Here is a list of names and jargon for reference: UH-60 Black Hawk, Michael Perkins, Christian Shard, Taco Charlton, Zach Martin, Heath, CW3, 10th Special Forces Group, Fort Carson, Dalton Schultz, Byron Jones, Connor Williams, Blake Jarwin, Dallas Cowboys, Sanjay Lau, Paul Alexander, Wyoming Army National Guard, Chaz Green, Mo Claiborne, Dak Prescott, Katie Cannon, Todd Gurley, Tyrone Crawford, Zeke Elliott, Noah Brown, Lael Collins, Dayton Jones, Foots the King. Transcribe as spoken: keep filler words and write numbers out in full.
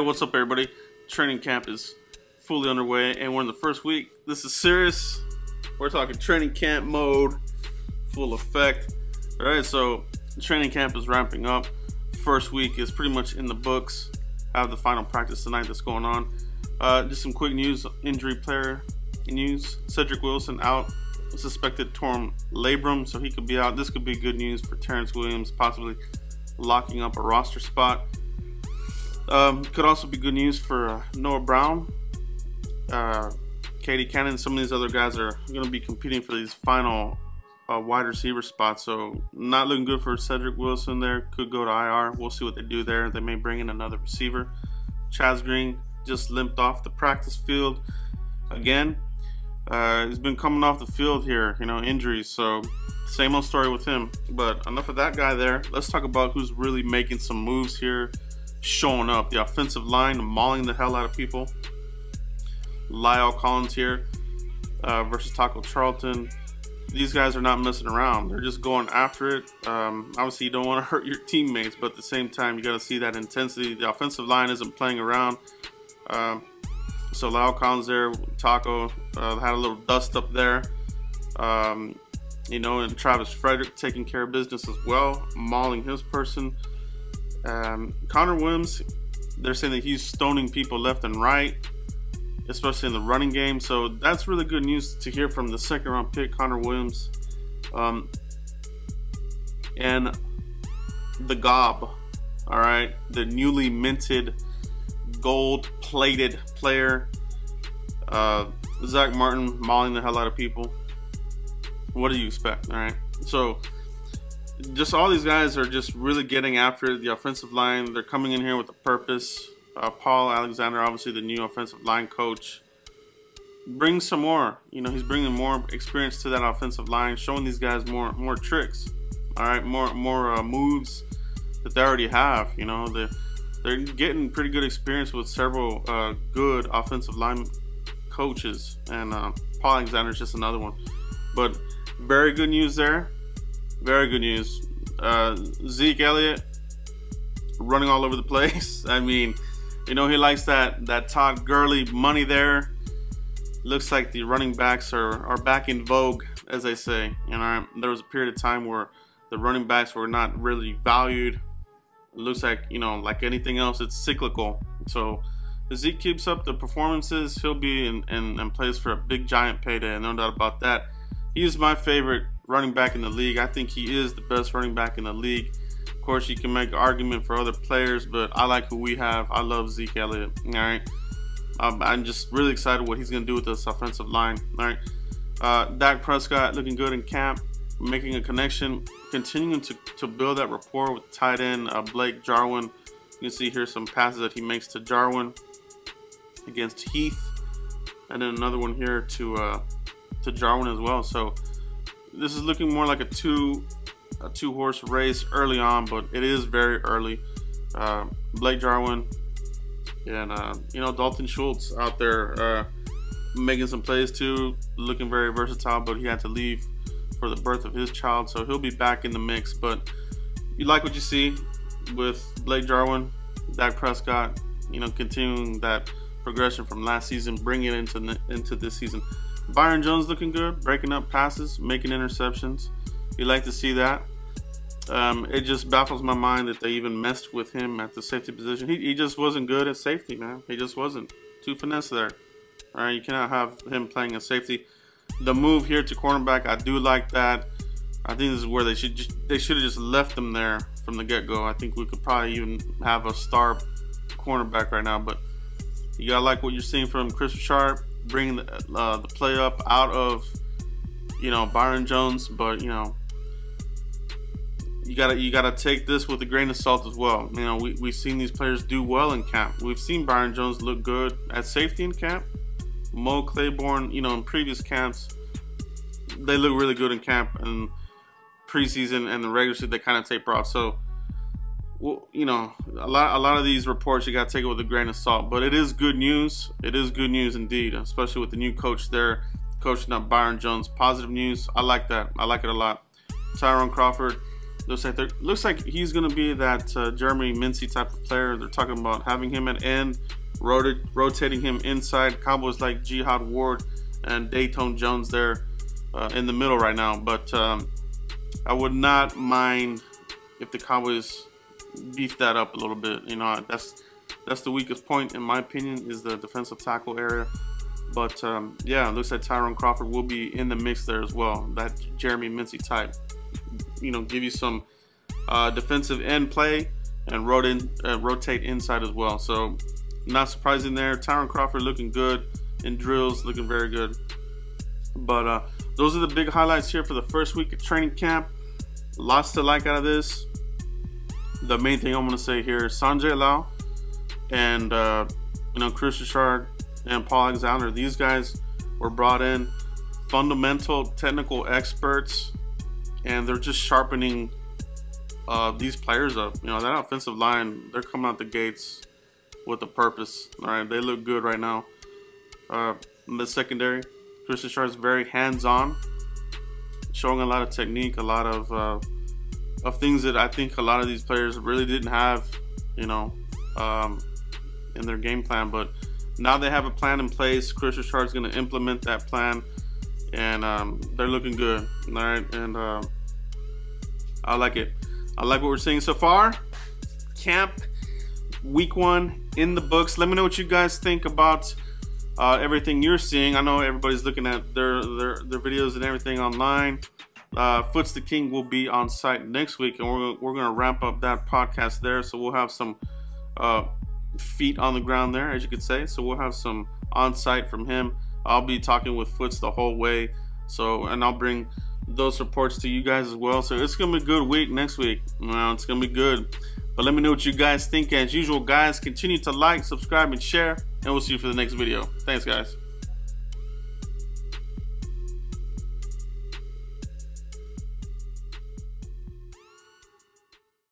Hey, what's up, everybody? Training camp is fully underway, and we're in the first week. This is serious. We're talking training camp mode, full effect. All right, so training camp is ramping up. First week is pretty much in the books. I have the final practice tonight that's going on. Uh, just some quick news, injury player news. Cedric Wilson out, suspected torn labrum, so he could be out. This could be good news for Terrance Williams, possibly locking up a roster spot. Um, could also be good news for uh, Noah Brown, uh, Katie Cannon, some of these other guys are going to be competing for these final uh, wide receiver spots. So not looking good for Cedric Wilson there. Could go to I R. We'll see what they do there. They may bring in another receiver. Chaz Green just limped off the practice field again. Uh, he's been coming off the field here, you know, injuries. So same old story with him. But enough of that guy there. Let's talk about who's really making some moves here. Showing up, the offensive line mauling the hell out of people. Lael Collins here uh, versus Taco Charlton. These guys are not messing around. They're just going after it. Um, obviously, you don't want to hurt your teammates, but at the same time, you got to see that intensity. The offensive line isn't playing around. Um, so Lael Collins there, Taco uh, had a little dust up there. Um, you know, and Travis Frederick taking care of business as well, mauling his person. Um, Connor Williams, they're saying that he's stoning people left and right, especially in the running game. So that's really good news to hear from the second round pick, Connor Williams. Um, and the Gob, all right, the newly minted gold plated player, uh, Zach Martin mauling the hell out of people. What do you expect? All right. So just all these guys are just really getting after the offensive line. They're coming in here with a purpose. Uh, Paul Alexander, obviously the new offensive line coach, brings some more. You know, he's bringing more experience to that offensive line, showing these guys more more tricks. All right, more more uh, moves that they already have. You know, they're they're getting pretty good experience with several uh, good offensive line coaches, and uh, Paul Alexander is just another one. But very good news there. Very good news. Uh, Zeke Elliott running all over the place. I mean, you know, he likes that that Todd Gurley money there. Looks like the running backs are, are back in vogue, as they say. You know, there was a period of time where the running backs were not really valued. It looks like, you know, like anything else, it's cyclical. So if Zeke keeps up the performances, he'll be in, in, in place for a big, giant payday. No doubt about that. He's my favorite running back in the league. I think he is the best running back in the league. Of course, you can make an argument for other players, but I like who we have. I love Zeke Elliott. All right, um, I'm just really excited what he's going to do with this offensive line. All right, uh, Dak Prescott looking good in camp, making a connection, continuing to to build that rapport with tight end uh, Blake Jarwin. You can see here some passes that he makes to Jarwin against Heath, and then another one here to uh, to Jarwin as well. So this is looking more like a two a two horse race early on, but it is very early. uh, Blake Jarwin and uh, you know, Dalton Schultz out there uh, making some plays too, looking very versatile, but he had to leave for the birth of his child, so he'll be back in the mix. But you like what you see with Blake Jarwin, Dak Prescott, you know, continuing that progression from last season, bringing it into, into this season. Byron Jones looking good, breaking up passes, making interceptions. You like to see that. Um, it just baffles my mind that they even messed with him at the safety position. He, he just wasn't good at safety, man. He just wasn't. Too finesse there. All right, you cannot have him playing a safety. The move here to cornerback, I do like that. I think this is where they should just, they should have just left him there from the get-go. I think we could probably even have a star cornerback right now, but you gotta like what you're seeing from Christian Shard, bringing the, uh, the play up out of, you know, Byron Jones. But you know, you gotta you gotta take this with a grain of salt as well. You know, we, we've seen these players do well in camp. We've seen Byron Jones look good at safety in camp. Mo Claiborne, you know, in previous camps, they look really good in camp, and preseason and the regular season they kind of taper off. So, well, you know, a lot, a lot of these reports, you got to take it with a grain of salt, but it is good news. It is good news indeed, especially with the new coach there, coaching up Byron Jones. Positive news. I like that. I like it a lot. Tyrone Crawford Looks like looks like he's going to be that uh, Jeremy Mincey type of player. They're talking about having him at end, rot rotating him inside. Cowboys like Jihad Ward and Dayton Jones there uh, in the middle right now. But um, I would not mind if the Cowboys beef that up a little bit. You know, that's that's the weakest point in my opinion, is the defensive tackle area. But um, yeah, it looks like Tyrone Crawford will be in the mix there as well. That Jeremy Mincey type, you know, give you some uh, defensive end play and rot in, uh, rotate inside as well. So not surprising there. Tyrone Crawford looking good in drills, looking very good. But uh, those are the big highlights here for the first week of training camp. Lots to like out of this. The main thing I want to say here is Sanjay Lau and uh, you know, Christian Shard and Paul Alexander. These guys were brought in fundamental technical experts, and they're just sharpening uh, these players up. You know, that offensive line, they're coming out the gates with a purpose. All right, they look good right now. Uh, in the secondary, Christian Shard is very hands-on, showing a lot of technique, a lot of uh, of things that I think a lot of these players really didn't have, you know, um, in their game plan. But now they have a plan in place. Christian Shard is going to implement that plan, and um, they're looking good. All right, and uh, I like it. I like what we're seeing so far. Camp week one in the books. Let me know what you guys think about uh, everything you're seeing. I know everybody's looking at their their, their videos and everything online. Uh, Foots the King will be on site next week, and we're we're going to wrap up that podcast there. So we'll have some Uh, feet on the ground there, as you could say. So we'll have some on site from him. I'll be talking with Foots the whole way, so, and I'll bring those reports to you guys as well. So it's gonna be a good week next week. Well, it's gonna be good. But let me know what you guys think. As usual, guys, continue to like, subscribe, and share, and we'll see you for the next video. Thanks, guys.